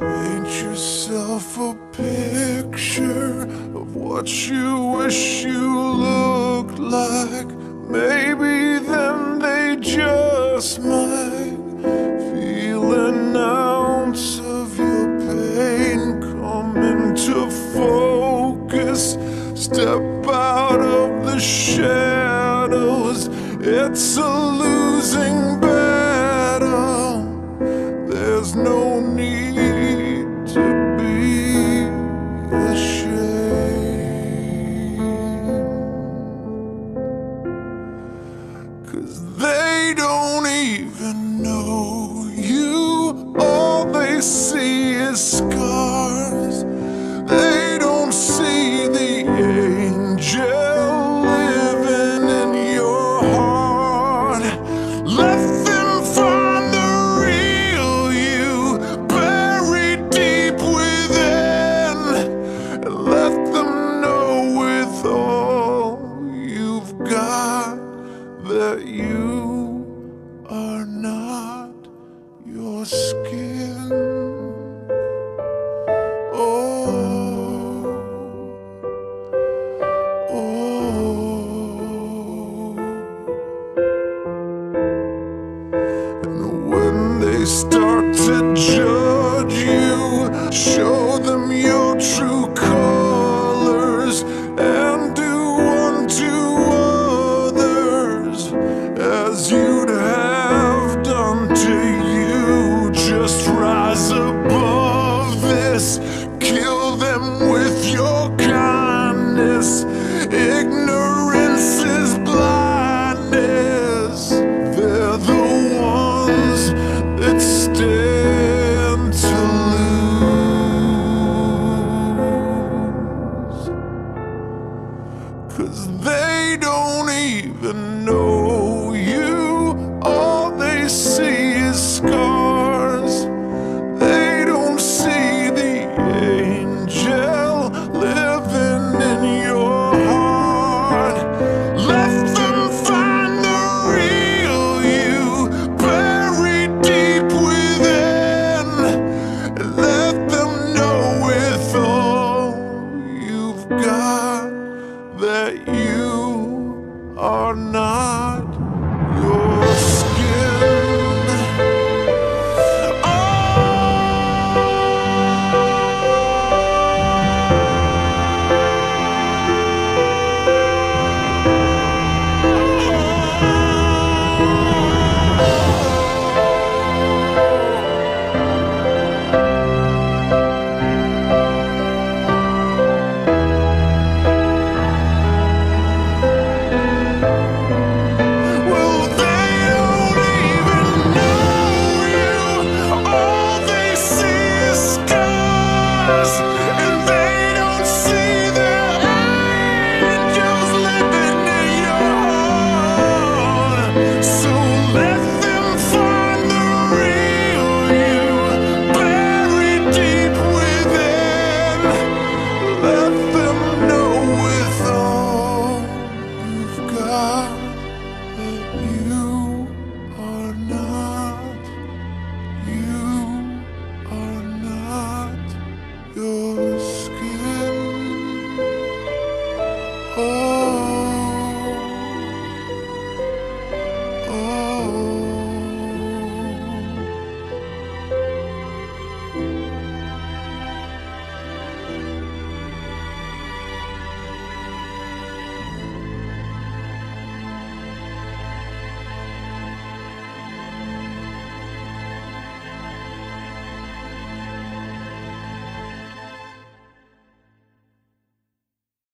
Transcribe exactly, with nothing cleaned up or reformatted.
Paint yourself a picture of what you wish you looked like. Maybe then they just might feel an ounce of your pain come into focus. Step out of the shadows. It's a losing battle. There's no need to be ashamed, 'cause they don't even know you. All they see is scars. They don't see the angel that you are not your skin. Oh, oh. And when they start to judge you, show them your true colors.